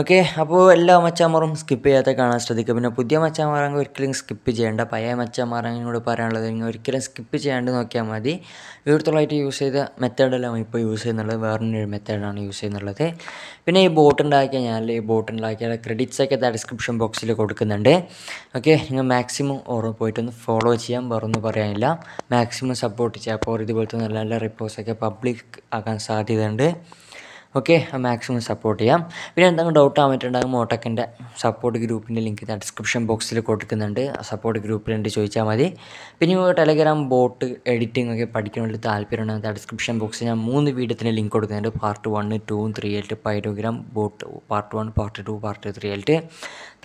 Okay, അപ്പോൾ എല്ലാ മച്ചാന്മാരും skip ചെയ്യാതെ കാണാൻ ശ്രദ്ധിക്കുക. പിന്നെ പുതിയ മച്ചാന്മാരാണെങ്കിൽ ഒരിക്കലും സ്കിപ്പ് ചെയ്യേണ്ട. പഴയ മച്ചാന്മാരാണെങ്കിലൂടെ പറയാനുള്ളത് നിങ്ങൾ ഒരിക്കലും സ്കിപ്പ് ചെയ്യാണ്ട് നോക്കിയാൽ മതി. ഇവിടുത്തോളായിട്ട് യൂസ് ചെയ്ത മെത്തേഡെല്ലാം ഇപ്പോൾ യൂസ് ചെയ്യുന്നുള്ളത് വേറൊരു മെത്തേഡാണ് യൂസ് ചെയ്യുന്നുള്ളത്. പിന്നെ ഈ ബോട്ടുണ്ടാക്കിയാൽ ഞാൻ ഈ ബോട്ടുണ്ടാക്കിയാൽ ക്രെഡിറ്റ്സൊക്കെ ഡിസ്ക്രിപ്ഷൻ ബോക്സിൽ കൊടുക്കുന്നുണ്ട്. ഓക്കെ, നിങ്ങൾ മാക്സിമം ഓർമ്മ പോയിട്ടൊന്ന് ഫോളോ ചെയ്യാൻ വേറൊന്നും പറയാനില്ല. മാക്സിമം സപ്പോർട്ട് ചെയ്യുക. അപ്പോൾ ഇതുപോലത്തെ നല്ല നല്ല റിപ്പോർട്ട്സൊക്കെ പബ്ലിക് ആകാൻ സാധ്യതയുണ്ട്. ഓക്കെ, മാക്സിമം സപ്പോർട്ട് ചെയ്യാം. പിന്നെ എന്തെങ്കിലും ഡൗട്ട് ആയിട്ടുണ്ടെങ്കിൽ മോട്ടക്കിൻ്റെ സപ്പോർട്ട് ഗ്രൂപ്പിൻ്റെ ലിങ്ക് ഡിസ്ക്രിപ്ഷൻ ബോക്സിൽ കൊടുക്കുന്നുണ്ട്. സപ്പോർട്ട് ഗ്രൂപ്പിലുണ്ട്, ചോദിച്ചാൽ മതി. പിന്നെ ടെലഗ്രാം ബോട്ട് എഡിറ്റിംഗ് ഒക്കെ പഠിക്കാനുള്ള താല്പര്യം ഉണ്ടെങ്കിൽ ഡിസ്ക്രിപ്ഷൻ ബോക്സിൽ ഞാൻ 3 വീഡിയോത്തിന് ലിങ്ക് കൊടുക്കുന്നുണ്ട്. Part 1, 2, 3 ആയിട്ട് Pyrogram bot Part 1, Part 2, Part 3 ആയിട്ട്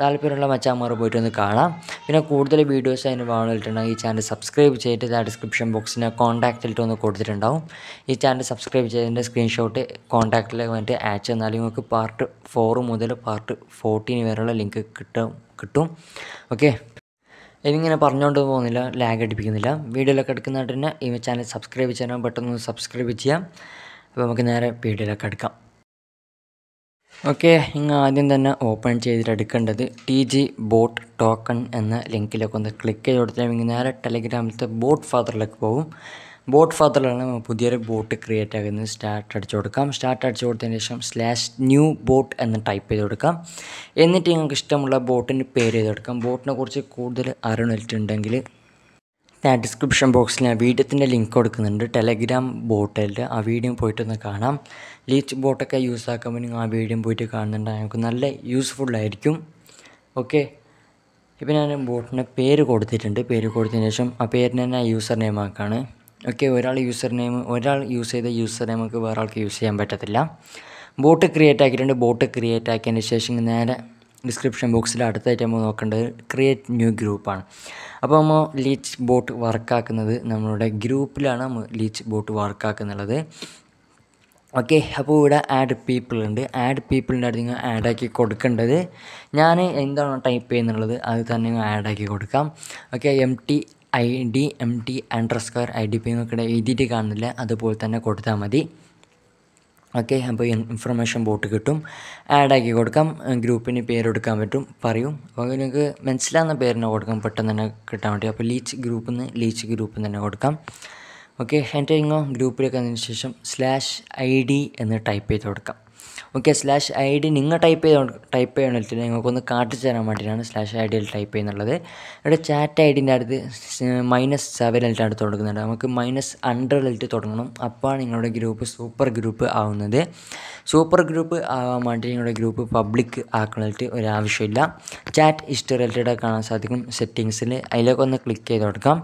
താല്പര്യമുള്ള മച്ചാന്മാർ പോയിട്ട് ഒന്ന് കാണാം. പിന്നെ കൂടുതൽ വീഡിയോസ് അതിന് വാങ്ങിയിട്ടുണ്ടെങ്കിൽ ഈ ചാനൽ സബ്സ്ക്രൈബ് ചെയ്തിട്ട് ഡിസ്ക്രിപ്ഷൻ ബോക്സിന് കോൺടാക്റ്റിലിട്ട് ഒന്ന് കൊടുത്തിട്ടുണ്ടാവും. ഈ ചാനൽ സബ്സ്ക്രൈബ് ചെയ്തതിൻ്റെ സ്ക്രീൻഷോട്ട് കോൺടാക്റ്റിൽ മറ്റേ ആച്ച് എന്നാൽ നിങ്ങൾക്ക് Part 4 മുതൽ Part 14 വരെയുള്ള ലിങ്ക് കിട്ടും. ഓക്കെ, എനിക്കിങ്ങനെ പറഞ്ഞുകൊണ്ട് പോകുന്നില്ല, ലാഗ് അടിപ്പിക്കുന്നില്ല. വീഡിയോയിലൊക്കെ എടുക്കുന്നതായിട്ട് തന്നെ ഈ ചാനൽ സബ്സ്ക്രൈബ് ചെയ്യാൻ പെട്ടെന്ന് സബ്സ്ക്രൈബ് ചെയ്യാം. അപ്പോൾ നമുക്ക് നേരെ വീഡിയോയിലൊക്കെ എടുക്കാം. ഓക്കെ, നിങ്ങൾ ആദ്യം തന്നെ ഓപ്പൺ ചെയ്തിട്ട് എടുക്കേണ്ടത് TG Bot Token എന്ന ലിങ്കിലൊക്കെ ഒന്ന് ക്ലിക്ക് ചെയ്ത് കൊടുത്താൽ നിങ്ങൾ നേരെ ടെലിഗ്രാമിലത്തെ ബോട്ട് ഫാദറിലേക്ക് പോകും. ബോട്ട് ഫാദറിലാണ് പുതിയൊരു ബോട്ട് ക്രിയേറ്റ് ആകുന്നത്. സ്റ്റാർട്ട് അടിച്ചു കൊടുക്കാം. സ്റ്റാർട്ട് അടിച്ചു കൊടുത്തതിന് ശേഷം /new bot എന്ന് ടൈപ്പ് ചെയ്ത് കൊടുക്കാം. എന്നിട്ട് നിങ്ങൾക്ക് ഇഷ്ടമുള്ള ബോട്ടിന് പേര് ചെയ്ത് കൊടുക്കാം. ബോട്ടിനെ കുറിച്ച് കൂടുതൽ അറിയണമെന്നുണ്ടെങ്കിൽ ഞാൻ ഡിസ്ക്രിപ്ഷൻ ബോക്സിൽ ആ വീഡിയോത്തിൻ്റെ ലിങ്ക് കൊടുക്കുന്നുണ്ട്. ടെലഗ്രാം ബോട്ടിൻ്റെ ആ വീഡിയോ പോയിട്ടൊന്ന് കാണാം. ലീച്ച് ബോട്ടൊക്കെ യൂസ് ആക്കുമ്പോൾ നിങ്ങൾ ആ വീഡിയോ പോയിട്ട് കാണുന്നുണ്ടെങ്കിൽ നമുക്ക് നല്ല യൂസ്ഫുള്ളായിരിക്കും. ഓക്കെ, ഇപ്പോൾ ഞാൻ ബോട്ടിൻ്റെ പേര് കൊടുത്തിട്ടുണ്ട്. പേര് കൊടുത്തതിന് ശേഷം ആ പേരിന് തന്നെ യൂസർ നെയിം ആക്കുകയാണ്. ഓക്കെ, ഒരാൾ യൂസ് ചെയ്ത യൂസർ നെയിം നമുക്ക് വേറെ ആൾക്ക് യൂസ് ചെയ്യാൻ പറ്റത്തില്ല. ബോട്ട് ക്രിയേറ്റ് ആക്കിയിട്ടുണ്ട്. ബോട്ട് ക്രിയേറ്റ് ആക്കിയതിന് ശേഷം നേരെ ഡിസ്ക്രിപ്ഷൻ ബോക്സിൽ അടുത്തായിട്ട് നമ്മൾ നോക്കേണ്ടത് ക്രിയേറ്റ് ന്യൂ ഗ്രൂപ്പാണ്. അപ്പോൾ നമ്മൾ ലീച്ച് ബോട്ട് വർക്കാക്കുന്നത് നമ്മളുടെ ഗ്രൂപ്പിലാണ് നമ്മൾ ലീച്ച് ബോട്ട് വർക്കാക്കുന്നുള്ളത്. ഓക്കെ, അപ്പോൾ ഇവിടെ ആഡ് പീപ്പിൾ ഉണ്ട്. ആഡ് പീപ്പിളിൻ്റെ അടുത്ത് നിങ്ങൾ ആഡാക്കി കൊടുക്കേണ്ടത് ഞാൻ എന്താണോ ടൈപ്പ് ചെയ്യുന്നുള്ളത് അത് തന്നെ നിങ്ങൾ ആഡാക്കി കൊടുക്കാം. ഓക്കെ, MT ID നിങ്ങൾക്കിടെ എഴുതിയിട്ട് കാണുന്നില്ല, അതുപോലെ തന്നെ കൊടുത്താൽ മതി. ഓക്കെ, അപ്പോൾ ഇൻഫർമേഷൻ ബോട്ട് കിട്ടും. ആഡാക്കി കൊടുക്കാം. ഗ്രൂപ്പിന് പേരെടുക്കാൻ പറ്റും, പറയും. അപ്പോൾ നിങ്ങൾക്ക് മനസ്സിലാകുന്ന പേരിനെ കൊടുക്കാം, പെട്ടെന്ന് തന്നെ കിട്ടാൻ പറ്റും. അപ്പോൾ ലീച്ച് ഗ്രൂപ്പിൽ നിന്ന് തന്നെ കൊടുക്കാം. ഓക്കെ, എൻ്റെ ഇങ്ങോ ഗ്രൂപ്പിലേക്ക് വന്നതിന് ശേഷം /ID എന്ന് ടൈപ്പ് ചെയ്ത് കൊടുക്കാം. ഓക്കെ, /ID നിങ്ങൾ ടൈപ്പ് ചെയ്യണമെന്നിട്ട് നിങ്ങൾക്കൊന്ന് കാട്ടിച്ചു തരാൻ വേണ്ടിയിട്ടാണ് /IDയിൽ ടൈപ്പ് ചെയ്യുന്നുള്ളത്. ഇവിടെ ചാറ്റ് ഐഡിൻ്റെ അടുത്ത് -7 അടുത്ത് തുടങ്ങുന്നുണ്ട്. നമുക്ക് -100 തുടങ്ങണം. അപ്പോൾ നിങ്ങളുടെ ഗ്രൂപ്പ് സൂപ്പർ ഗ്രൂപ്പ് ആവുന്നത്. സൂപ്പർ ഗ്രൂപ്പ് ആവാൻ വേണ്ടി നിങ്ങളുടെ ഗ്രൂപ്പ് പബ്ലിക് ആക്കണമെന്നിട്ട് ഒരാവശ്യമില്ല. ചാറ്റ് ഹിസ്റ്ററിയിലൂടെ കാണാൻ സാധിക്കും സെറ്റിങ്സിൽ. അതിലേക്ക് ഒന്ന് ക്ലിക്ക് ചെയ്ത് കൊടുക്കാം.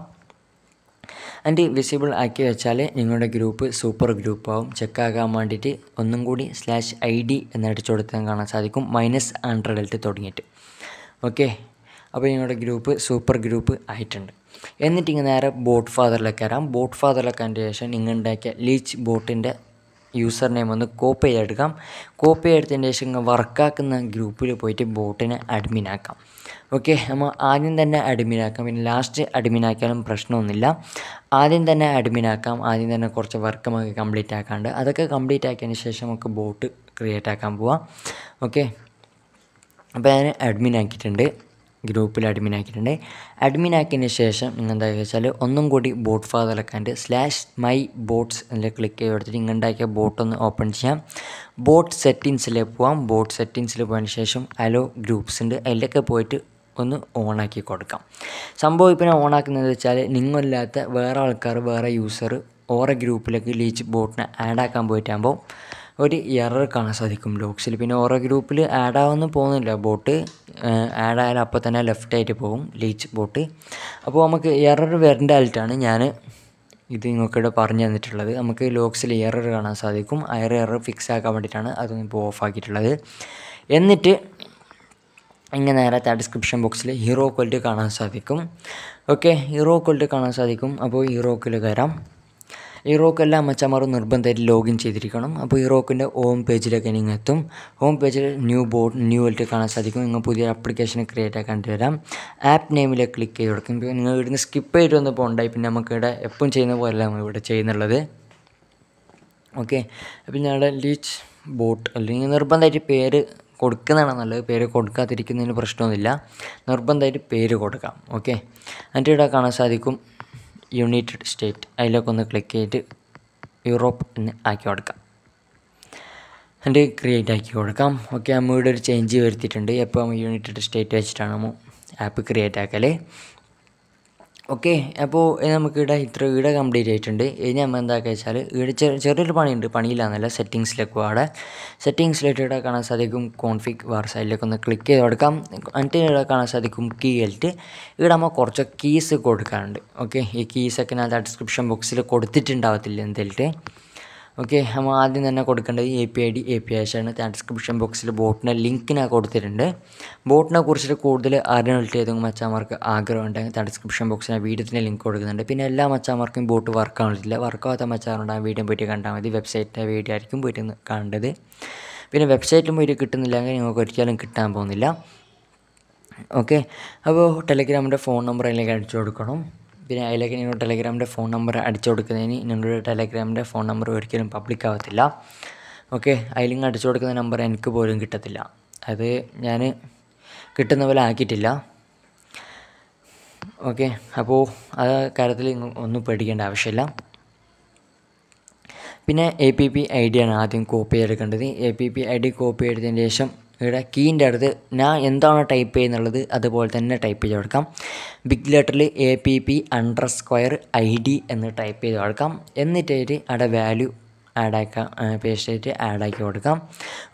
ആൻഡ് വിസിബിൾ ആക്കി വെച്ചാൽ നിങ്ങളുടെ ഗ്രൂപ്പ് സൂപ്പർ ഗ്രൂപ്പാവും. ചെക്കാക്കാൻ വേണ്ടിയിട്ട് ഒന്നും കൂടി /ID എന്നടിച്ചു കൊടുത്താൽ കാണാൻ സാധിക്കും -100 തുടങ്ങിയിട്ട്. ഓക്കെ, അപ്പോൾ നിങ്ങളുടെ ഗ്രൂപ്പ് സൂപ്പർ ഗ്രൂപ്പ് ആയിട്ടുണ്ട്. എന്നിട്ട് ഇങ്ങനെ നേരെ ബോട്ട് ഫാദറിലേക്ക് വരാം. ബോട്ട് ഫാദറിലേക്ക് അതിൻ്റെ ശേഷം നിങ്ങൾ ഉണ്ടാക്കിയ ലീച്ച് ബോട്ടിൻ്റെ യൂസർ നെയിം ഒന്ന് കോപ്പി ചെയ്തെടുക്കാം. കോപ്പി ചെയ്തെടുത്തതിൻ്റെ ശേഷം നിങ്ങൾ വർക്കാക്കുന്ന ഗ്രൂപ്പിൽ പോയിട്ട് ബോട്ടിനെ അഡ്മിനാക്കാം. ഓക്കെ, നമ്മൾ ആദ്യം തന്നെ അഡ്മിനാക്കാം. പിന്നെ ലാസ്റ്റ് അഡ്മിനാക്കിയാലും പ്രശ്നമൊന്നുമില്ല. ആദ്യം തന്നെ അഡ്മിനാക്കാം. ആദ്യം തന്നെ കുറച്ച് വർക്ക് നമുക്ക് കംപ്ലീറ്റ് ആക്കാണ്ട് അതൊക്കെ കംപ്ലീറ്റ് ആക്കിയതിന് ശേഷം നമുക്ക് ബോട്ട് ക്രിയേറ്റ് ആക്കാൻ പോവാം. ഓക്കെ, അപ്പോൾ ഞാൻ അഡ്മിനാക്കിയിട്ടുണ്ട്, ഗ്രൂപ്പിൽ അഡ്മിനാക്കിയിട്ടുണ്ട്. അഡ്മിനാക്കിയതിന് ശേഷം നിങ്ങളെന്താണെന്ന് വെച്ചാൽ ഒന്നും കൂടി ബോട്ട് ഫാദറിലൊക്കെ /my bots എന്നിൽ ക്ലിക്ക് ചെയ്ത് കൊടുത്തിട്ട് നിങ്ങളുണ്ടാക്കിയ ബോട്ടൊന്ന് ഓപ്പൺ ചെയ്യാം. ബോട്ട് സെറ്റിങ്സിലേക്ക് പോവാം. ബോട്ട് സെറ്റിങ്സിൽ പോയതിന് ശേഷം അലോ ഗ്രൂപ്പ്സ് ഉണ്ട്. അതിലൊക്കെ പോയിട്ട് ഒന്ന് ഓണാക്കി കൊടുക്കാം. സംഭവം ഇപ്പം ഓണാക്കുന്നത് വെച്ചാൽ നിങ്ങളില്ലാത്ത വേറെ ആൾക്കാർ, വേറെ യൂസർ ഓരോ ഗ്രൂപ്പിലേക്ക് ലീച്ച് ബോട്ടിനെ ആഡാക്കാൻ പോയിട്ടാകുമ്പോൾ ഒരു എറർ കാണാൻ സാധിക്കും ലോഗ്സിൽ. പിന്നെ ഓരോ ഗ്രൂപ്പിൽ ആഡാവുമെന്ന് പോകുന്നില്ല. ബോട്ട് ആഡായാലും അപ്പോൾ തന്നെ ലെഫ്റ്റായിട്ട് പോകും ലീച്ച് ബോട്ട്. അപ്പോൾ നമുക്ക് എറർ വരേണ്ടതായിട്ടാണ് ഞാൻ ഇത് നിങ്ങൾക്കിവിടെ പറഞ്ഞു തന്നിട്ടുള്ളത്. നമുക്ക് ലോഗ്സിൽ എറർ കാണാൻ സാധിക്കും. ആ എറർ ഫിക്സ് ആക്കാൻ വേണ്ടിയിട്ടാണ് അതൊന്നും ഇപ്പോൾ ഓഫ് ആക്കിയിട്ടുള്ളത്. എന്നിട്ട് ഇങ്ങനെ നേരത്തെ ഡിസ്ക്രിപ്ഷൻ ബോക്സിൽ ഹീറോക്കുവിൽ കാണാൻ സാധിക്കും. ഓക്കെ, ഹീറോക്കുവിൽ കാണാൻ സാധിക്കും. അപ്പോൾ ഹീറോക്കുവിൽ കയറാം. ഹീറോക്കെല്ലാം അമ്മച്ചമാർ നിർബന്ധമായിട്ട് ലോഗിൻ ചെയ്തിരിക്കണം. അപ്പോൾ ഹീറോക്കിൻ്റെ ഹോം പേജിലൊക്കെ നിങ്ങൾ എത്തും. ഹോം പേജിൽ ന്യൂ ബോർഡ് ന്യൂ ആയിട്ട് കാണാൻ സാധിക്കും. നിങ്ങൾ പുതിയ ആപ്ലിക്കേഷൻ ക്രിയേറ്റ് ആക്കാണ്ട് വരാം. ആപ്പ് നെയിമിലേക്ക് ക്ലിക്ക് ചെയ്ത് കൊടുക്കും. നിങ്ങൾ ഇവിടുന്ന് സ്കിപ്പ് ചെയ്തിട്ട് ഒന്ന് പോകണ്ടായി. പിന്നെ നമുക്കിവിടെ എപ്പോഴും ചെയ്യുന്ന പോലെയല്ല നമ്മളിവിടെ ചെയ്യുന്നുള്ളത്. ഓക്കെ, പിന്നെ അവിടെ ലീച്ച് ബോട്ട് അല്ലെങ്കിൽ നിർബന്ധമായിട്ട് പേര് കൊടുക്കുന്നതാണ് നല്ലത്. പേര് കൊടുക്കാതിരിക്കുന്നതിന് പ്രശ്നമൊന്നുമില്ല. നിർബന്ധമായിട്ട് പേര് കൊടുക്കാം. ഓക്കെ, അതിൻ്റെ ഇവിടെ കാണാൻ സാധിക്കും യുണൈറ്റഡ് സ്റ്റേറ്റ്. അതിലൊക്കെ ഒന്ന് ക്ലിക്ക് ചെയ്തിട്ട് യൂറോപ്പ് എന്ന് ആക്കി കൊടുക്കാം. അതിൻ്റെ ക്രിയേറ്റ് ആക്കി കൊടുക്കാം. ഓക്കെ, അമ്മയുടെ ഒരു ചേഞ്ച് വരുത്തിയിട്ടുണ്ട്. എപ്പോൾ യുണൈറ്റഡ് സ്റ്റേറ്റ് വെച്ചിട്ടാണ് നമ്മൾ ആപ്പ് ക്രിയേറ്റ് ആക്കൽ. ഓക്കെ, അപ്പോൾ നമുക്കിവിടെ ഇവിടെ കംപ്ലീറ്റ് ആയിട്ടുണ്ട്. ഇനി നമ്മൾ എന്താക്കുക വെച്ചാൽ ഇവിടെ ചെറിയൊരു പണിയുണ്ട്. പണിയില്ലാന്നല്ല, സെറ്റിങ്സിലേക്ക് അവിടെ സെറ്റിങ്സിലേക്ക് ഇവിടെ കാണാൻ സാധിക്കും കോൺഫിഗ് വാർസ്. അതിലേക്ക് ഒന്ന് ക്ലിക്ക് ചെയ്ത് കൊടുക്കാം. എന്നിട്ട് ഇവിടെ കാണാൻ സാധിക്കും കീ എൽറ്റ്. ഇവിടെ നമ്മൾ കുറച്ച് കീസ് കൊടുക്കാറുണ്ട്. ഓക്കെ, ഈ കീസൊക്കെ ഞാൻ ഡിസ്ക്രിപ്ഷൻ ബോക്സിൽ കൊടുത്തിട്ടുണ്ടാവത്തില്ല എന്തെങ്കിലും. ഓക്കെ, നമ്മൾ ആദ്യം തന്നെ കൊടുക്കേണ്ടത് API ആണ്. ഡിസ്ക്രിപ്ഷൻ ബോക്സിൽ ബോട്ടിൻ്റെ ലിങ്കിനാണ് കൊടുത്തിട്ടുണ്ട്. ബോട്ടിനെ കുറിച്ചിട്ട് കൂടുതൽ അറിഞ്ഞിട്ട് ഏതെങ്കിലും മച്ചാമാർക്ക് ആഗ്രഹം ഉണ്ടെങ്കിൽ ഡിസ്ക്രിപ്ഷൻ ബോക്സിന് വീഡിയോത്തിൻ്റെ ലിങ്ക് കൊടുക്കുന്നുണ്ട്. പിന്നെ എല്ലാ മച്ചാമാർക്കും ബോട്ട് വർക്കാകാൻ പറ്റില്ല. വർക്കാവാത്ത മച്ചാറുണ്ട് ആ വീഡിയോ പോയിട്ട് കണ്ടാൽ മതി. വെബ്സൈറ്റിൻ്റെ വീഡിയോ ആയിരിക്കും പോയിട്ട് കാണേണ്ടത്. പിന്നെ വെബ്സൈറ്റിൽ പോയിട്ട് കിട്ടുന്നില്ലെങ്കിൽ നിങ്ങൾക്ക് ഒരിക്കലും കിട്ടാൻ പോകുന്നില്ല. ഓക്കെ, അപ്പോൾ ടെലിഗ്രാമിൻ്റെ ഫോൺ നമ്പർ അതിലേക്ക് അടിച്ചു കൊടുക്കണം. പിന്നെ അതിലേക്ക് നിങ്ങൾ ടെലിഗ്രാമിൻ്റെ ഫോൺ നമ്പർ അടിച്ചു കൊടുക്കുന്നതിന് നിങ്ങളുടെ ടെലിഗ്രാമിൻ്റെ ഫോൺ നമ്പർ ഒരിക്കലും പബ്ലിക് ആവത്തില്ല. ഓക്കെ, അതിലിങ്ങ് അടിച്ചു കൊടുക്കുന്ന നമ്പർ എനിക്ക് പോലും കിട്ടത്തില്ല. അത് ഞാൻ കിട്ടുന്ന പോലെ ആക്കിയിട്ടില്ല. ഓക്കെ, അപ്പോൾ ആ കാര്യത്തിൽ ഒന്നും പേടിക്കേണ്ട ആവശ്യമില്ല. പിന്നെ APP ID ആണ് ആദ്യം കോപ്പി ചെയ്തെടുക്കേണ്ടത്. APP ID കോപ്പി ചെയ്തതിന് ശേഷം ഇവിടെ കീൻ്റെ അടുത്ത് ഞാൻ എന്താണ് ടൈപ്പ് ചെയ്യുന്നുള്ളത് അതുപോലെ തന്നെ ടൈപ്പ് ചെയ്ത് കൊടുക്കാം. ബിഗ് ലെറ്ററിൽ APP_ID എന്ന് ടൈപ്പ് ചെയ്ത് കൊടുക്കാം. എന്നിട്ടായിട്ട് അവിടെ വാല്യൂ ആഡ് ആക്കാം, പേസ്റ്റ് ആയിട്ട് ആഡ് ആക്കി കൊടുക്കാം.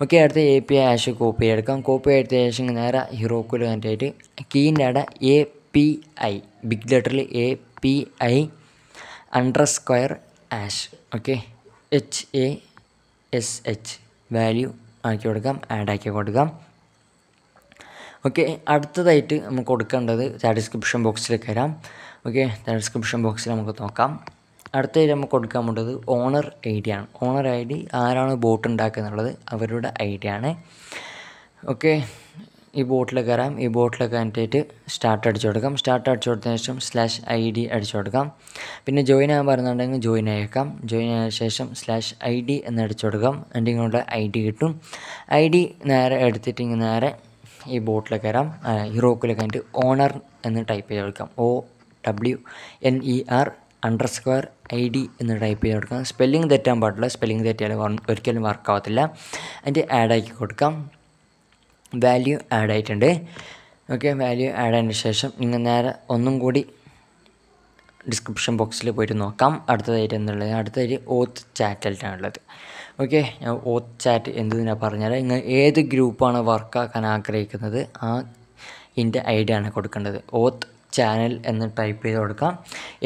ഓക്കെ, അടുത്ത് API കോപ്പി ചെയ്തെടുക്കാം. കോപ്പി ചെയ്ത ശേഷം നേരെ ഹീറോക്കുൽ കണ്ടിട്ട് കീൻ്റെ അവിടെ API ബിഗ് ലെറ്ററിൽ API_#. ഓക്കെ, HASH വാല്യൂ ആക്കി കൊടുക്കാം, ആഡ് ആക്കി കൊടുക്കാം. ഓക്കെ, അടുത്തതായിട്ട് നമുക്ക് കൊടുക്കേണ്ടത് ഡിസ്ക്രിപ്ഷൻ ബോക്സിൽ കയറാം. ഓക്കെ, ഡിസ്ക്രിപ്ഷൻ ബോക്സിൽ നമുക്ക് നോക്കാം. അടുത്തതായിട്ട് നമുക്ക് കൊടുക്കാൻ വേണ്ടത് ഓണർ ID ആണ്. ഓണർ ID ആരാണ് ബോട്ട് ഉണ്ടാക്കുന്നുള്ളത് അവരുടെ ID ആണ്. ഓക്കെ, ഈ ബോട്ടിൽ കയറാം. ഈ ബോട്ടിൽ കയറ്റായിട്ട് സ്റ്റാർട്ട് അടിച്ചു കൊടുക്കാം. സ്റ്റാർട്ട് അടിച്ചു കൊടുത്തതിന് ശേഷം /ID അടിച്ചു കൊടുക്കാം. പിന്നെ ജോയിൻ ആകാൻ പറയുന്നുണ്ടെങ്കിൽ ജോയിൻ ആയേക്കാം. ജോയിൻ ആയ ശേഷം /ID എന്ന് അടിച്ചു കൊടുക്കാം. എൻ്റെ ഇങ്ങോട്ട് ID കിട്ടും. ID നേരെ എടുത്തിട്ട് ഇങ്ങനെ നേരെ ഈ ബോട്ടിൽ കയറാം. ഹീറോക്കിൽ കയറ്റി ഓണർ എന്ന് ടൈപ്പ് ചെയ്ത് കൊടുക്കാം. OWNER_ID എന്ന് ടൈപ്പ് ചെയ്ത് കൊടുക്കാം. സ്പെല്ലിംഗ് തെറ്റാൻ പാടില്ല. സ്പെല്ലിംഗ് തെറ്റിയാൽ ഒരിക്കലും വർക്ക് ആവത്തില്ല. അതിൻ്റെ ആഡ് ആക്കി കൊടുക്കാം. വാല്യൂ ആഡ് ആയിട്ടുണ്ട്. ഓക്കെ, വാല്യൂ ആഡ് ആയതിന് ശേഷം നിങ്ങൾ നേരെ ഒന്നും കൂടി ഡിസ്ക്രിപ്ഷൻ ബോക്സിൽ പോയിട്ട് നോക്കാം അടുത്തതായിട്ട് എന്നുള്ളത്. അടുത്തതായിട്ട് ഓത്ത് ചാറ്റലിനാണുള്ളത്. ഓക്കെ, ഓത്ത് ചാറ്റ് എന്തെന്നാ പറഞ്ഞാൽ നിങ്ങൾ ഏത് ഗ്രൂപ്പാണ് വർക്കാക്കാൻ ആഗ്രഹിക്കുന്നത് ആ ഇതിൻ്റെ ID ആണ് കൊടുക്കേണ്ടത്. ഓത്ത് ചാനൽ എന്ന് ടൈപ്പ് ചെയ്ത് കൊടുക്കാം.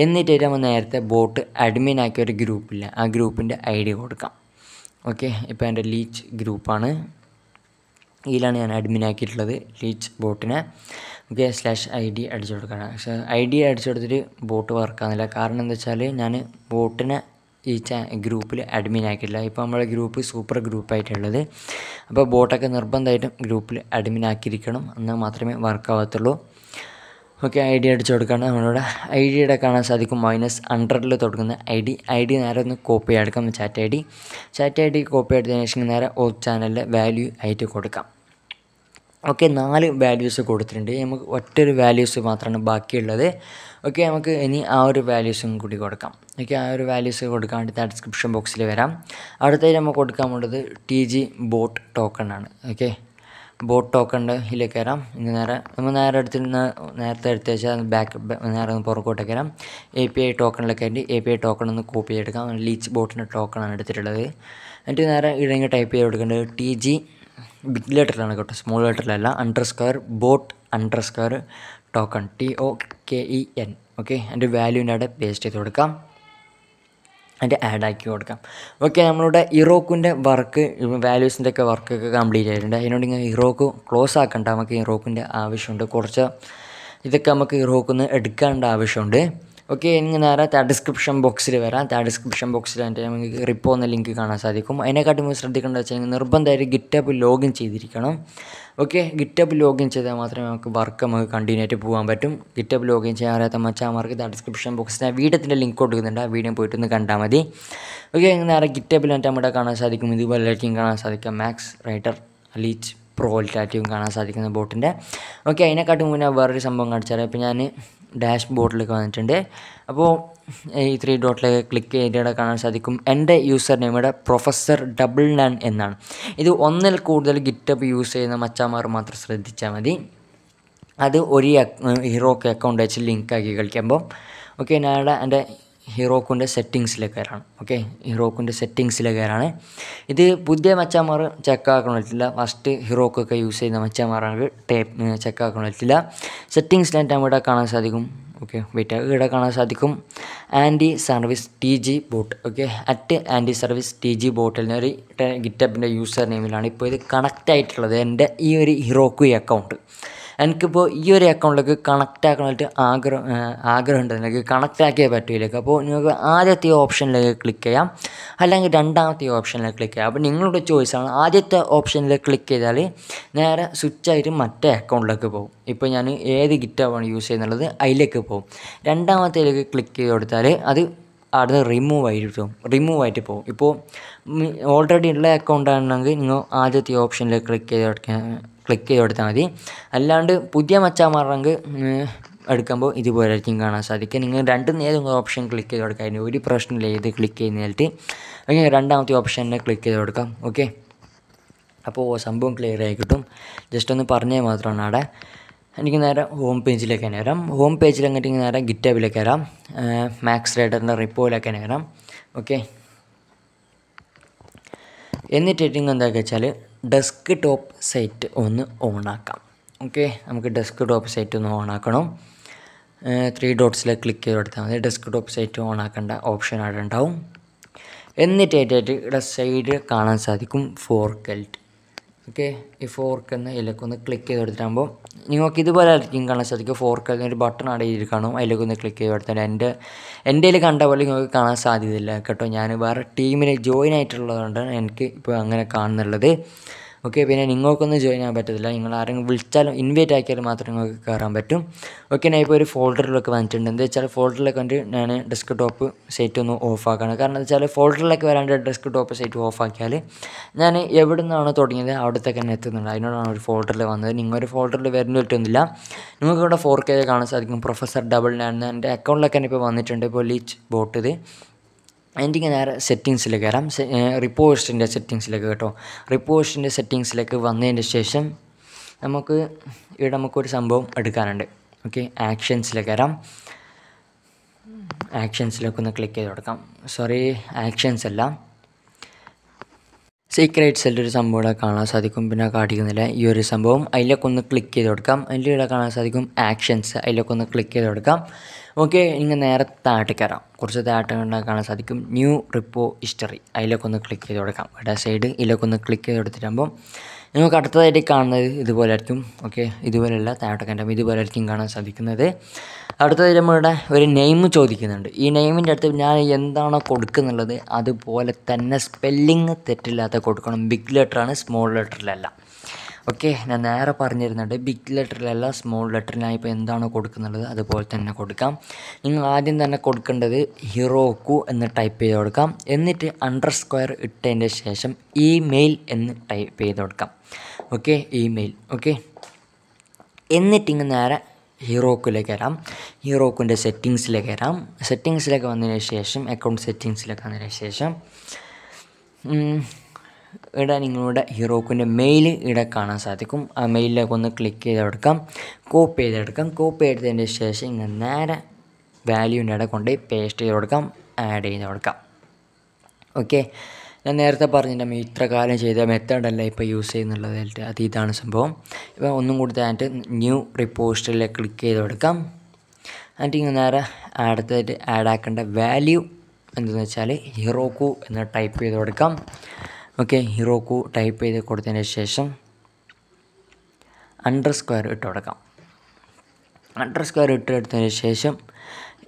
എന്നിട്ട് നമ്മൾ നേരത്തെ ബോട്ട് അഡ്മിൻ ആക്കിയ ഒരു ഗ്രൂപ്പില്ല, ആ ഗ്രൂപ്പിൻ്റെ ID കൊടുക്കാം. ഓക്കെ, ഇപ്പോൾ എൻ്റെ ലീച്ച് ഗ്രൂപ്പാണ്. ഇതിലാണ് ഞാൻ അഡ്മിൻ ആക്കിയിട്ടുള്ളത് ലീച്ച് ബോട്ടിനെ. ഓക്കെ, /ID അടിച്ചു കൊടുക്കണം. പക്ഷേ ID അടിച്ചു കൊടുത്തിട്ട് ബോട്ട് വർക്കാകുന്നില്ല. കാരണം എന്താ വെച്ചാൽ ഞാൻ ബോട്ടിനെ ഈ ഗ്രൂപ്പിൽ അഡ്മിൻ ആക്കിയിട്ടില്ല. ഇപ്പോൾ നമ്മുടെ ഗ്രൂപ്പ് സൂപ്പർ ഗ്രൂപ്പായിട്ടുള്ളത്. അപ്പോൾ ബോട്ടൊക്കെ നിർബന്ധമായിട്ടും ഗ്രൂപ്പിൽ അഡ്മിൻ ആക്കിയിരിക്കണം, എന്നാൽ മാത്രമേ വർക്കാവത്തുള്ളൂ. ഓക്കെ, ID അടിച്ചു കൊടുക്കുകയാണ്. നമ്മളിവിടെ ID കാണാൻ സാധിക്കും -100 തുടങ്ങുന്ന ID നേരെ ഒന്ന് കോപ്പി ചെയ്തെടുക്കാം. ചാറ്റ് ID കോപ്പി എടുത്തതിന് ശേഷം നേരെ ഓഫ് ചാനലിലെ വാല്യൂ ആയിട്ട് കൊടുക്കാം. ഓക്കെ, 4 വാല്യൂസ് കൊടുത്തിട്ടുണ്ട്. നമുക്ക് ഒറ്റൊരു വാല്യൂസ് മാത്രമാണ് ബാക്കിയുള്ളത്. ഓക്കെ, നമുക്ക് ഇനി ആ ഒരു വാല്യൂസും കൂടി കൊടുക്കാം. ഓക്കെ, ആ ഒരു വാല്യൂസ് കൊടുക്കാൻ വേണ്ടി ഡിസ്ക്രിപ്ഷൻ ബോക്സിൽ വരാം. അടുത്തതിൽ നമുക്ക് കൊടുക്കാൻ വേണ്ടത് TG ബോട്ട് ടോക്കൺ ആണ്. ഓക്കെ, ബോട്ട് ടോക്കണിൻ്റെ ഇതിലേക്ക് കയറാം. ഇനി നേരെ എടുത്തിരുന്ന നേരത്തെ എടുത്ത് വെച്ചാൽ ബാക്ക് നേരെ ഒന്ന് പുറകോട്ടേക്ക് കയറാം. API ടോക്കണിലൊക്കെ ആയിട്ട് API ടോക്കൺ ഒന്ന് കോപ്പി ചെയ്തെടുക്കാം. ലീച്ച് ബോട്ടിൻ്റെ ടോക്കണാണ് എടുത്തിട്ടുള്ളത്. എന്നിട്ട് നേരെ ഇടങ്ങി ടൈപ്പ് ചെയ്ത് കൊടുക്കേണ്ടത് TG ബിഗ് ലെറ്ററിലാണ് കേട്ടോ, സ്മോൾ ലെറ്ററിലല്ല. $boat_token TOKEN. ഓക്കെ, അതിൻ്റെ വാല്യൂവിൻ്റെ അവിടെ പേസ്റ്റ് ചെയ്ത് കൊടുക്കാം. അതിൻ്റെ ആഡ് ആക്കി കൊടുക്കാം. ഓക്കെ, നമ്മളുടെ ഹീറോക്കുൻ്റെ വർക്ക് വാല്യൂസിൻ്റെ ഒക്കെ വർക്കൊക്കെ കംപ്ലീറ്റ് ആയിട്ടുണ്ട്. അതിനോട് ഇങ്ങനെ ഹീറോക്ക് ക്ലോസ് ആക്കണ്ട, നമുക്ക് ഹീറോക്കിൻ്റെ ആവശ്യമുണ്ട്. കുറച്ച് ഇതൊക്കെ നമുക്ക് ഹീറോക്കുന്ന് എടുക്കേണ്ട ആവശ്യമുണ്ട്. Okay, in the description box, there is a description box. There is a repo link. If you want to GitHub login, okay, GitHub login, we continue to GitHub login. In the description box, there is a link to the video. Okay, in the GitHub, we Max Writer Elite Pro Tattoo. Okay, in the dashboard like on today above a 3 dot like click a data can as a cum and a user named a professor double nan and none either on the code the GitHub use in the machamar matras ready chamadi other Oriak Heroku account H link a giggle cambo. Okay, nada and a Heroku settings like around. Okay, Heroku settings like around either Buddha machamar chaka conatilla first Heroku use in the machamar tape chaka conatilla settings like tamada kana sadicum. Okay, wait a kana sadicum anti service TG bot. Okay, at anti service TG bot and GitHub username and connect title and the Heroku account. And now, you can connect to the option. Click on the option. Click on the choice. The option. Click on the switch. Now, you can use the Click remove item. Remove item. If already account, the option. Click click here. Alland Pudia Machamaranga Adcambo, Idiborangana Sadikan, Danton, the option click here. Kind personally, the click in LT. Again, run down the option, click here. Okay. Apo some bone clear just on the Parne Matranada. And you can home page like an aram. Home page like getting a GitHub like aram. Max Writer report like an aram. Okay. Any trading on the Gachale. Desktop site on Onaka. Okay, I'm going to desktop site on Onakano. 3 dots like click here. Desktop site on Akanda option at and down. In the data side, Kanan Sadikum fork. Okay, if fork and the click here. You know, Kidubal King Kanasadika fork and button at Idicano. I look on the click here at the end. Endel Kantavalling Kanasadi, Catonianibar, team in a join at London and Kipanga Kanalade. Okay, when an Ingokon the join a better line, will tell invite I care matring carambetum. Okay, neighbor folder like mentioned and the child folder like under desktop say to no offer. Canacana child folder like where under desktop say to offer Cali. Then everything on a thought in the out of the canathan. I don't know folder level on the Ningo folder level Tundilla. No got a 4K Ganasadic professor double and account like an on the tentable each boat today. And you can settings like repost in the settings like repost in the settings like one in the station. Okay, actions like actions like click sorry, actions alla. Secret seller Samboda Kana Sadicum Pina Cardigana, Yurisambom, I look on the click.com, and Lila Kana Sadicum actions, I look on the click.com. Okay, in an air Tatakara, Kursa Tatana Kana Sadicum, new repo history, I look on the click.com. But I said, I look on the click.com. No Katata de Kana, Idualecum, okay, Iduella, Tatakanda, Idualecing Kana Sadicana there. After the murder, very name Chodikan. E name in that Yendana Kodkan, the other poll than spelling Tetilla the Kodkan, big letter and small letter lella. Okay, Nanara Parnir, big letter lella, small letter nape and Dana Kodkan, the poll than a Kodkam. In Adin than a Kodkan, the Heroku and the Taipei.com. In it underscore it tender session email and Taipei.com. Okay, email. Okay, anything in the Heroku like aram, Heroku the settings like aram, settings like on the station, account settings like on the station. Heroku mail idakana saticum, a mail like on the click.com, copay the initiation and that value nadaconde, paste.com, add.com. Okay, then there the part in the Mitra College, the method and like you say in the Ladel Adidan Sambo. If one would the new repost like click.com and in another add the add value and then the Chali Heroku and the Taipei.com. Okay, Heroku Taipei the coordination underscore it.com underscore it.com.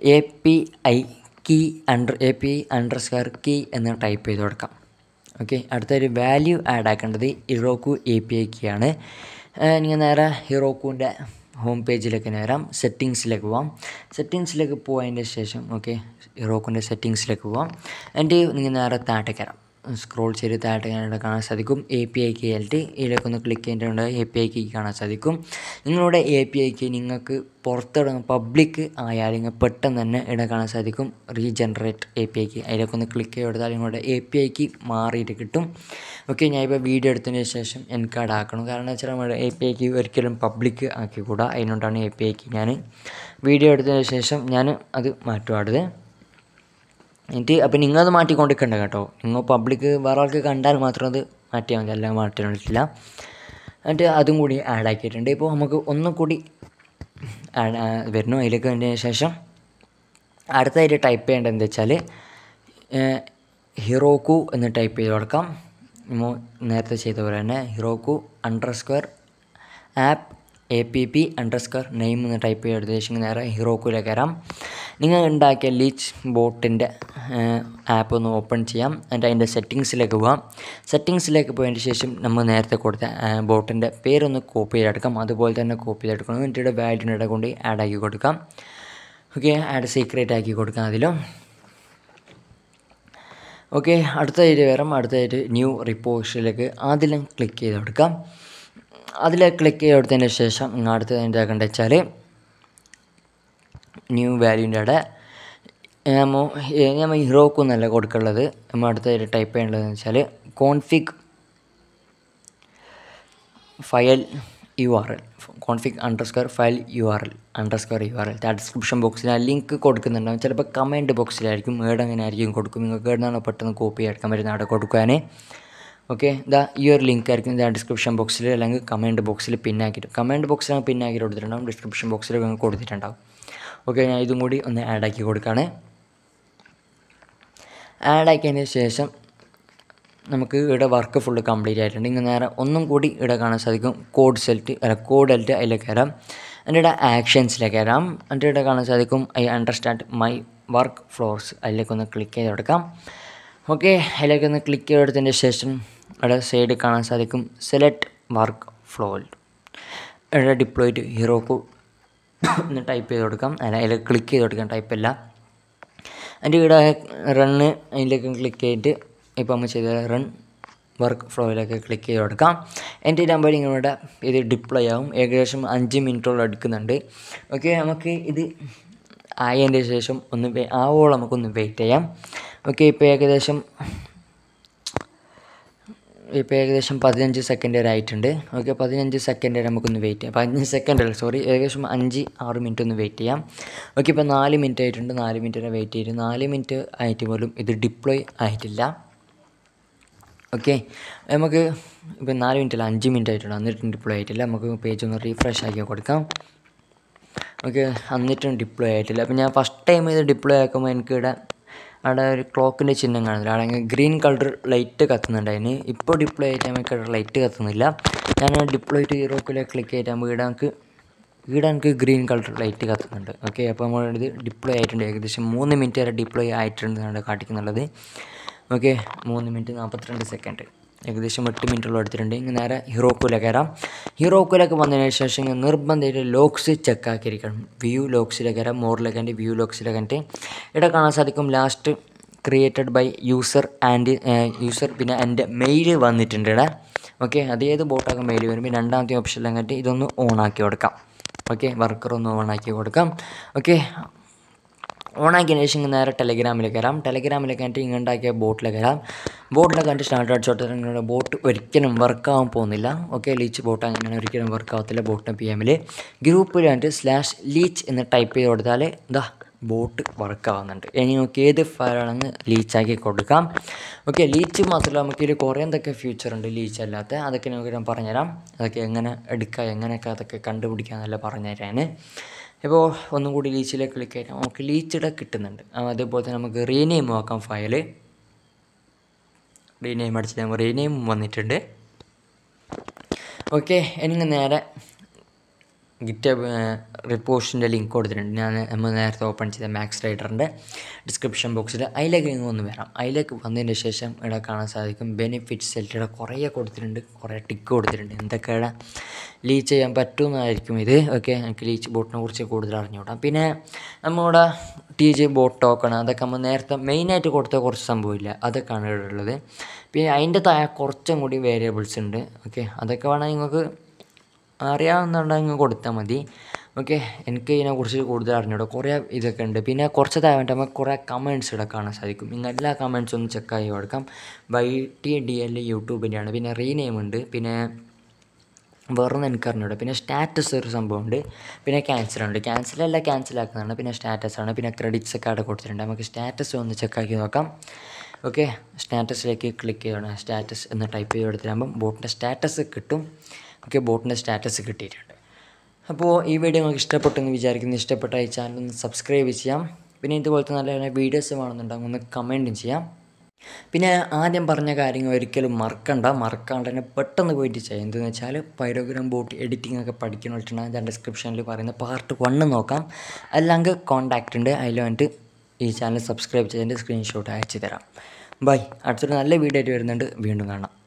API key under API underscore key and then type it. Okay, at the value add I can do the Heroku API key and you Heroku home page like an settings like one settings like a point station. Okay, Heroku settings like one and you can scroll ചെയ്ത് താഴെ കാണാൻ സാധിക്കും API key ആയിട്ട് ഇതിലേക്ക് ഒന്ന് click ചെയ്യേണ്ടതുണ്ട് API key കാണാൻ സാധിക്കും നിങ്ങളുടെ API key നിങ്ങൾക്ക് പുറത്തിറങ്ങ പബ്ലിക് ആയാലും പെട്ടെന്ന് തന്നെ ഇവിടെ കാണാൻ സാധിക്കും റീജനറേറ്റ് API key ഇതിലേക്ക് ഒന്ന് ക്ലിക്ക് ചെയ്താൽ നിങ്ങളുടെ API key മാറിയിട്ട് കിട്ടും ഓക്കേ ഞാൻ ഇപ്പോൾ വീഡിയോ എടുത്തതിന് ശേഷം എൻകാർഡ് ആക്കണം കാരണം വെച്ചാൽ നമ്മുടെ API key ഒരിക്കലും പബ്ലിക് ആക്കി കൂടാ അതിനോടാണ് API key ഞാൻ വീഡിയോ എടുത്തതിന് ശേഷം ഞാൻ അത് മാറ്റുവാണ് and the Matic on the Kandato. No public Varaka Kandar Matra the Matiangala Martinilla and Adumudi add like it and Depo Hamako on the Kudi and Verno elegant session. Add the type and the Chale Heroku and the type.com Heroku underscore app app underscore name and the type Heroku Lagaram. You can open the leech bot app and in the settings like a settings like a point station number the bot and the pair on the copy that come other bolt and a copy that come into the value and a add a you got to come okay add a secret I got to okay at the new repository like a click it come other click out the session not the end I new value data. I am Heroku nalla kodukkallathu ammadutha type cheyanadhu ennachalu config file url config underscore file url underscore url that description box la link kodukunnundavum chelappa comment box il aayirkum ed angane aayirkum kodukkum ningalku edana pettanu copy edkan varana adu kodukane okay the your link aayirkum the description box il allengu comment box il pin aakittu comment box la pin aakittu koduthirundavum description box il ningalku koduthirundavum okay, now you can add an ad icon. Ad icon is a work full complete. You can add a code select a code and actions like a and I understand my work flows. I can click it. Okay, I can click it in the session. I say select work flow. I deploy to Heroku. Type it and I click it type it and you run I click it run workflow click it and it deploy aggregation 5 minutes okay I and session on wait okay ഏകദേശം 15 second ആയിട്ടുണ്ട് okay 15 second നമുക്ക് ഒന്ന് wait ചെയ്യാം 15 second sorry ഏകദേശം 5 6 minute ഒന്ന് wait ചെയ്യാം okay ഇപ്പോൾ 4 minute ആയിട്ടുണ്ട് 4 മിനിറ്റ് വരെ വെയിറ്റ് ചെയ്തു 4 മിനിറ്റ് ആയിട്ട് പോലും ഇത് ഡിപ്ലോയ് ആയിട്ടില്ല ഓക്കേ നമുക്ക് ഇപ്പോൾ 4 മിനിറ്റ് അല്ല 5 മിനിറ്റ് ആയിട്ടുണ്ട് എന്നിട്ടും ഡിപ്ലോയ് ആയിട്ടില്ല നമുക്ക് പേജ് ഒന്ന് റീഫ്രഷ് ആക്കി കൊടുക്കാം ഓക്കേ എന്നിട്ടും ഡിപ്ലോയ് ആയിട്ടില്ല അപ്പോൾ ഞാൻ ഫസ്റ്റ് ടൈം ഇത് ഡിപ്ലോയ് ആക്കുമ്പോൾ എനിക്ക് ഇവിടെ a clock in the chin and green color light to cut and any. If you deploy it, I make a light to cut and deploy to Heroku click it and we don't green color light to cut. Okay, upon deploy it and this moon minter deploy items and a cartican another. Okay, moon minting up 30 seconds. This minterload trending and a Heroku lagara. Heroku like one and session and urban they locks check view locks lagara more like and view locks lagante. It a canasacum last created by user and user pina and mail one it ended. Okay, the bottom mail will be none down the option lagante. Don't know on a kyodka. Okay, worker on a kyodka. Okay. On a generation telegram eleganting and I get boat like standard shot and a boat where can work on ponilla, okay, leech boat and can work out the boat PML group and slash leech in the type or the boat work on any okay the fire and leech I get come okay leech matula Korean the future and leech a lot other can get on paranera like I'm gonna edicayana. If you click leech, you can click on the leech. We will rename the file. Rename it. Okay, GitHub repostin'de link കൊടുത്തിട്ടുണ്ട് ഞാൻ നമ്മൾ നേരത്തെ open ചെയ്ത max റൈഡറിന്റെ description ബോക്സിൽ അതിലേക്ക് നിങ്ങൾ ഒന്ന് വരാം അതിലേക്ക് വന്നതിന് ശേഷം ഇവിടെ കാണാൻ സാധിക്കും ബെനിഫിറ്റ്സ് എൽറ്റിയുടെ കുറേ കൊടുത്തിട്ടുണ്ട് കുറേ ടിക്ക് കൊടുത്തിട്ടുണ്ട് എന്തൊക്കെയാണ് ലീച്ച് ചെയ്യാൻ പറ്റുന്നതായിരിക്കും ഇത് ഓക്കേ എനിക്ക് ലീച്ച് ബോട്ടിനെ കുറിച്ച് കൂടുതൽ അറിഞ്ഞുകൂടാം പിന്നെ നമ്മുടെ TG ബോട്ട് ടോക്കൺ അതൊക്കെ നമ്മൾ നേരത്തെ മെയിൻ ആയിട്ട് കൊടുത്ത കുറച്ച് സംഭവമില്ല അതൊക്കെയാണ് ഇവിടെ ഉള്ളത് പിന്നെ അതിന്റെ താഴെ കുറച്ചും കൂടി വേരിയബിൾസ് ഉണ്ട് ഓക്കേ അതൊക്കെ വേണം നിങ്ങൾക്ക് അറിയാവുന്നുണ്ടെങ്കിൽ കൊടുത്താൽ മതി ഓക്കെ എനിക്ക് ഇതിനെക്കുറിച്ച് കൂടുതൽ അറിഞ്ഞൂടാ കുറേ ഇതൊക്കെ ഉണ്ട് പിന്നെ കുറച്ച് താഴെ നമുക്ക് കുറേ കമൻറ്റ്സ് ഇവിടെ കാണാൻ സാധിക്കും നിങ്ങൾ എല്ലാ കമൻറ്റ്സും ഒന്ന് ചെക്ക് ചെയ്ത് കൊടുക്കാം YTDL യൂട്യൂബിൻ്റെയാണ് പിന്നെ റീനെയിം ഉണ്ട് പിന്നെ വേറൊന്നും എനിക്ക് അറിഞ്ഞൂടാ പിന്നെ സ്റ്റാറ്റസ് ഒരു സംഭവമുണ്ട് പിന്നെ ക്യാൻസലുണ്ട് ക്യാൻസലല്ല ക്യാൻസലാക്കുന്നതാണ് പിന്നെ സ്റ്റാറ്റസാണ് പിന്നെ ക്രെഡിറ്റ്സ് ഒക്കെ അവിടെ കൊടുത്തിട്ടുണ്ട് നമുക്ക് സ്റ്റാറ്റസ് ഒന്ന് ചെക്കാക്കി നോക്കാം ഓക്കെ സ്റ്റാറ്റസിലേക്ക് ക്ലിക്ക് ചെയ്യണം സ്റ്റാറ്റസ് എന്ന് ടൈപ്പ് ചെയ്ത് കൊടുത്തിട്ടാകുമ്പം ബോട്ടിൻ്റെ സ്റ്റാറ്റസ് കിട്ടും ഓക്കെ ബോട്ടിൻ്റെ സ്റ്റാറ്റസ് കിട്ടിയിട്ടുണ്ട് അപ്പോൾ ഈ വീഡിയോ നിങ്ങൾക്ക് ഇഷ്ടപ്പെട്ടെന്ന് വിചാരിക്കുന്നു ഇഷ്ടപ്പെട്ട ഈ ചാനൽ ഒന്ന് സബ്സ്ക്രൈബ് ചെയ്യാം പിന്നെ ഇതുപോലത്തെ നല്ല നല്ല വീഡിയോസ് വേണമെന്നുണ്ടെങ്കിൽ ഒന്ന് കമൻറ്റും ചെയ്യാം പിന്നെ ആദ്യം പറഞ്ഞ കാര്യങ്ങൾ ഒരിക്കലും മറക്കാണ്ട് തന്നെ പെട്ടെന്ന് പോയിട്ട് ചെയ്യാം എന്തെന്ന് വെച്ചാൽ പൈരോഗ്രാം ബോട്ട് എഡിറ്റിംഗ് ഒക്കെ പഠിക്കുന്ന വെച്ചിട്ടുണ്ടെങ്കിൽ ഞാൻ ഡിസ്ക്രിപ്ഷനിൽ പറയുന്ന Part 1 നോക്കാം അല്ലെങ്കിൽ കോൺടാക്റ്റ് ഉണ്ട് അതിൽ വന്നിട്ട് ഈ ചാനൽ സബ്സ്ക്രൈബ് ചെയ്തതിൻ്റെ സ്ക്രീൻഷോട്ട് അയച്ചു തരാം ബൈ അടുത്തൊരു നല്ല വീഡിയോ ആയിട്ട് വരുന്നുണ്ട് വീണ്ടും കാണാം